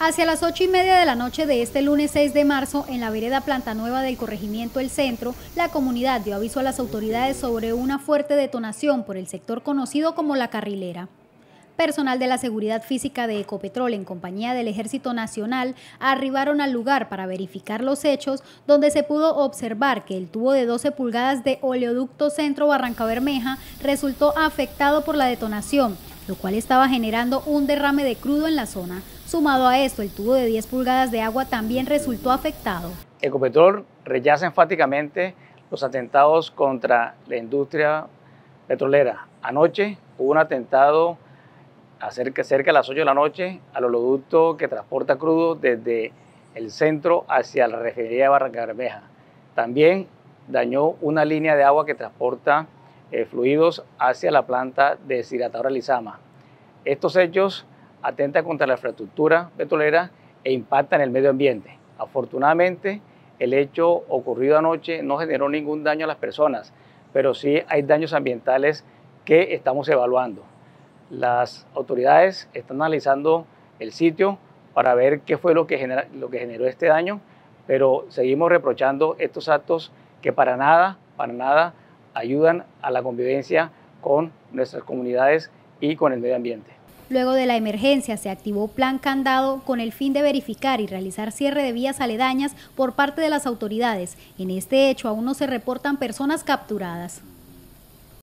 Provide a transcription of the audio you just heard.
Hacia las 8:30 de la noche de este lunes 6 de marzo, en la vereda Planta Nueva del corregimiento El Centro, la comunidad dio aviso a las autoridades sobre una fuerte detonación por el sector conocido como La Carrilera. Personal de la Seguridad Física de Ecopetrol, en compañía del Ejército Nacional, arribaron al lugar para verificar los hechos, donde se pudo observar que el tubo de 12 pulgadas de oleoducto Centro Barrancabermeja resultó afectado por la detonación, lo cual estaba generando un derrame de crudo en la zona. Sumado a esto, el tubo de 10 pulgadas de agua también resultó afectado. Ecopetrol rechaza enfáticamente los atentados contra la industria petrolera. Anoche hubo un atentado cerca de las 8 de la noche al oleoducto que transporta crudo desde el centro hacia la refinería de Barrancabermeja. También dañó una línea de agua que transporta fluidos hacia la planta de Cigatara Lizama. Estos hechos atenta contra la infraestructura petrolera e impacta en el medio ambiente. Afortunadamente, el hecho ocurrido anoche no generó ningún daño a las personas, pero sí hay daños ambientales que estamos evaluando. Las autoridades están analizando el sitio para ver qué fue lo que generó este daño, pero seguimos reprochando estos actos que para nada ayudan a la convivencia con nuestras comunidades y con el medio ambiente. Luego de la emergencia se activó Plan Candado con el fin de verificar y realizar cierre de vías aledañas por parte de las autoridades. En este hecho aún no se reportan personas capturadas.